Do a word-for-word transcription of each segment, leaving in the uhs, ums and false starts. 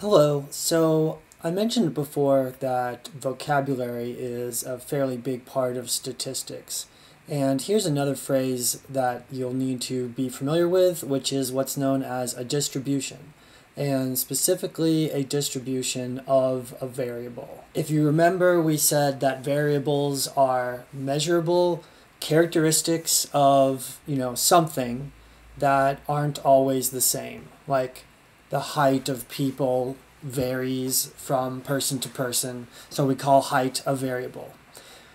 Hello. So I mentioned before that vocabulary is a fairly big part of statistics. And here's another phrase that you'll need to be familiar with, which is what's known as a distribution, and specifically a distribution of a variable. If you remember, we said that variables are measurable characteristics of, you know, something that aren't always the same. Like the height of people varies from person to person, so we call height a variable.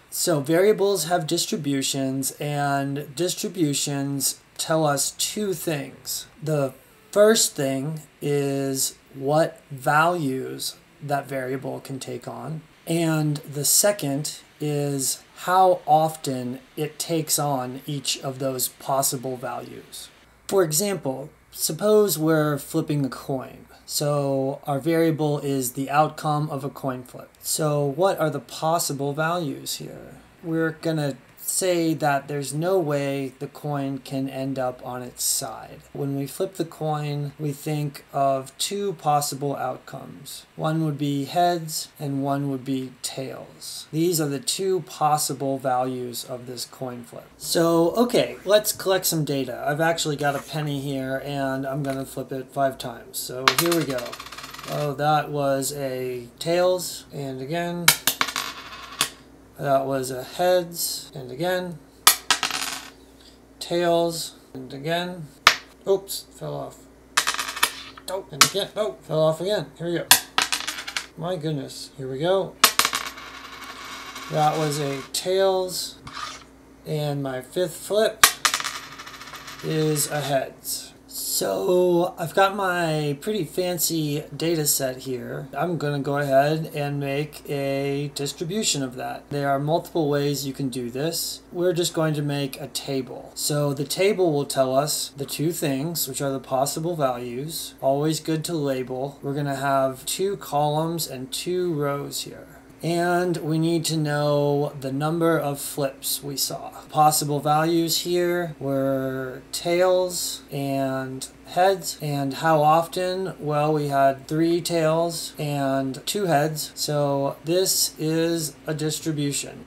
So variables have distributions, and distributions tell us two things. The first thing is what values that variable can take on, and the second is how often it takes on each of those possible values. For example, suppose we're flipping a coin. So our variable is the outcome of a coin flip. So what are the possible values here? We're gonna say that there's no way the coin can end up on its side. When we flip the coin, we think of two possible outcomes. One would be heads and one would be tails. These are the two possible values of this coin flip. So, okay, let's collect some data. I've actually got a penny here and I'm gonna flip it five times. So here we go. Oh, that was a tails, and again. That was a heads, and again, tails, and again, oops, fell off, oh, and again, oh, fell off again, here we go, my goodness, here we go, that was a tails, and my fifth flip is a heads. So I've got my pretty fancy data set here. I'm going to go ahead and make a distribution of that. There are multiple ways you can do this. We're just going to make a table. So the table will tell us the two things, which are the possible values. Always good to label. We're going to have two columns and two rows here. And we need to know the number of flips we saw. Possible values here were tails and heads. And how often? Well, we had three tails and two heads. So this is a distribution.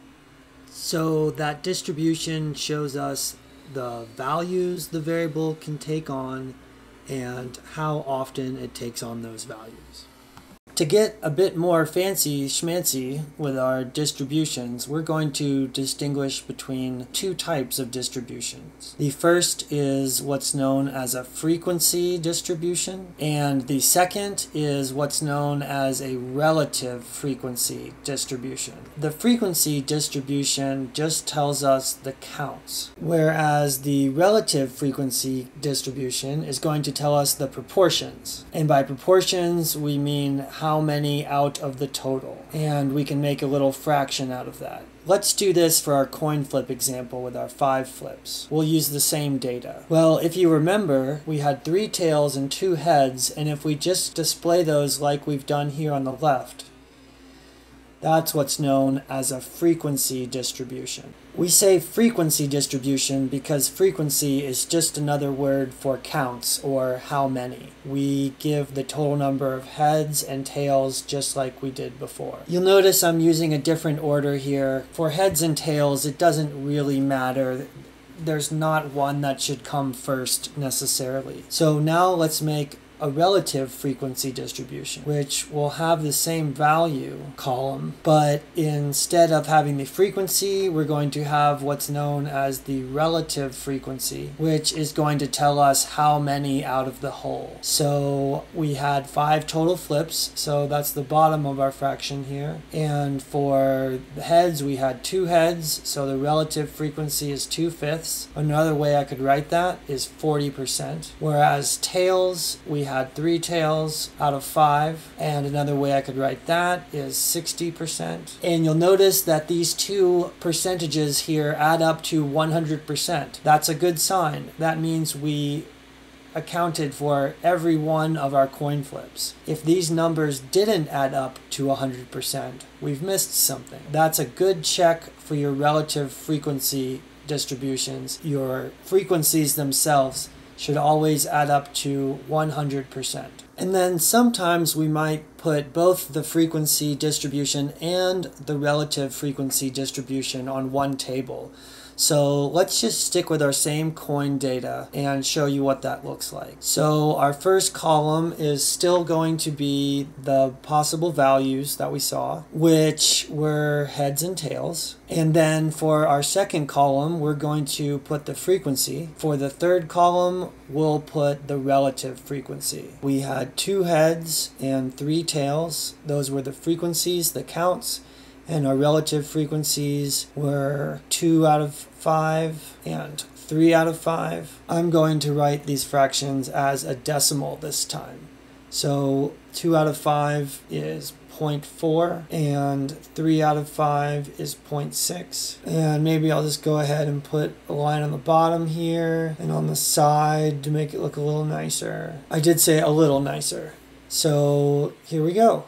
So that distribution shows us the values the variable can take on and how often it takes on those values. To get a bit more fancy schmancy with our distributions, we're going to distinguish between two types of distributions. The first is what's known as a frequency distribution, and the second is what's known as a relative frequency distribution. The frequency distribution just tells us the counts, whereas the relative frequency distribution is going to tell us the proportions. And by proportions, we mean how how many out of the total, and we can make a little fraction out of that. Let's do this for our coin flip example with our five flips. We'll use the same data. Well, if you remember, we had three tails and two heads, and if we just display those like we've done here on the left, that's what's known as a frequency distribution. We say frequency distribution because frequency is just another word for counts or how many. We give the total number of heads and tails just like we did before. You'll notice I'm using a different order here. For heads and tails, it doesn't really matter. There's not one that should come first necessarily. So now let's make a relative frequency distribution, which will have the same value column, but instead of having the frequency, we're going to have what's known as the relative frequency, which is going to tell us how many out of the whole. So we had five total flips, so that's the bottom of our fraction here. And for the heads, we had two heads, so the relative frequency is two fifths. Another way I could write that is forty percent, whereas tails, we had had three tails out of five, and another way I could write that is sixty percent. And you'll notice that these two percentages here add up to one hundred percent. That's a good sign. That means we accounted for every one of our coin flips. If these numbers didn't add up to one hundred percent, we've missed something. That's a good check for your relative frequency distributions. Your frequencies themselves should always add up to one hundred percent. And then sometimes we might put both the frequency distribution and the relative frequency distribution on one table. So let's just stick with our same coin data and show you what that looks like. So our first column is still going to be the possible values that we saw, which were heads and tails. And then for our second column, we're going to put the frequency. For the third column, we'll put the relative frequency. We had two heads and three tails. Those were the frequencies, the counts. And our relative frequencies were two out of five and three out of five. I'm going to write these fractions as a decimal this time. So two out of five is zero point four and three out of five is zero point six. And maybe I'll just go ahead and put a line on the bottom here and on the side to make it look a little nicer. I did say a little nicer. So here we go.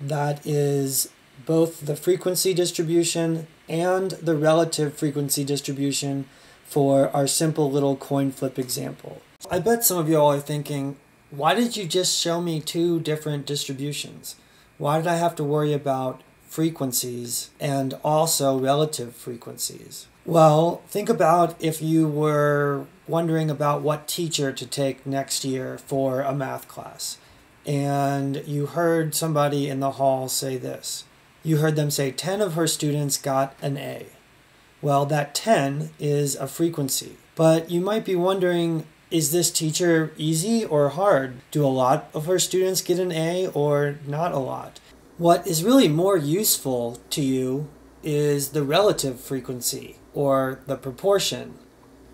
That is both the frequency distribution and the relative frequency distribution for our simple little coin flip example. I bet some of y'all are thinking, why did you just show me two different distributions? Why did I have to worry about frequencies and also relative frequencies? Well, think about if you were wondering about what teacher to take next year for a math class, and you heard somebody in the hall say this. You heard them say ten of her students got an A. Well, that ten is a frequency. But you might be wondering, is this teacher easy or hard? Do a lot of her students get an A or not a lot? What is really more useful to you is the relative frequency or the proportion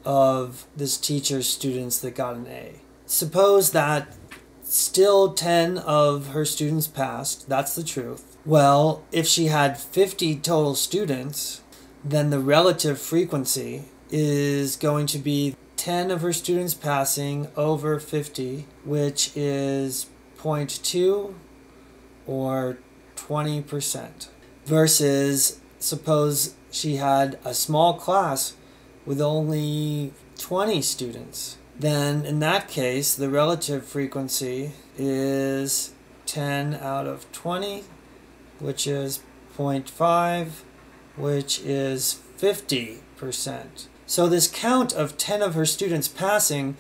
of this teacher's students that got an A. Suppose that still ten of her students passed, that's the truth. Well, if she had fifty total students, then the relative frequency is going to be ten of her students passing over fifty, which is zero point two or twenty percent. Versus, suppose she had a small class with only twenty students. Then in that case, the relative frequency is ten out of twenty. Which is zero point five, which is fifty percent. So this count of ten of her students passing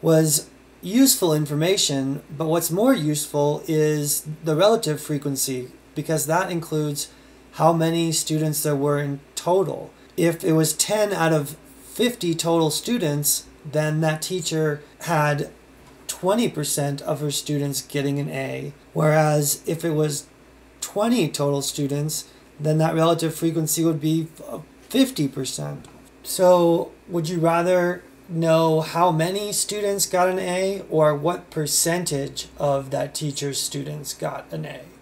was useful information, but what's more useful is the relative frequency, because that includes how many students there were in total. If it was ten out of fifty total students, then that teacher had twenty percent of her students getting an A, whereas if it was twenty total students, then that relative frequency would be fifty percent. So would you rather know how many students got an A or what percentage of that teacher's students got an A?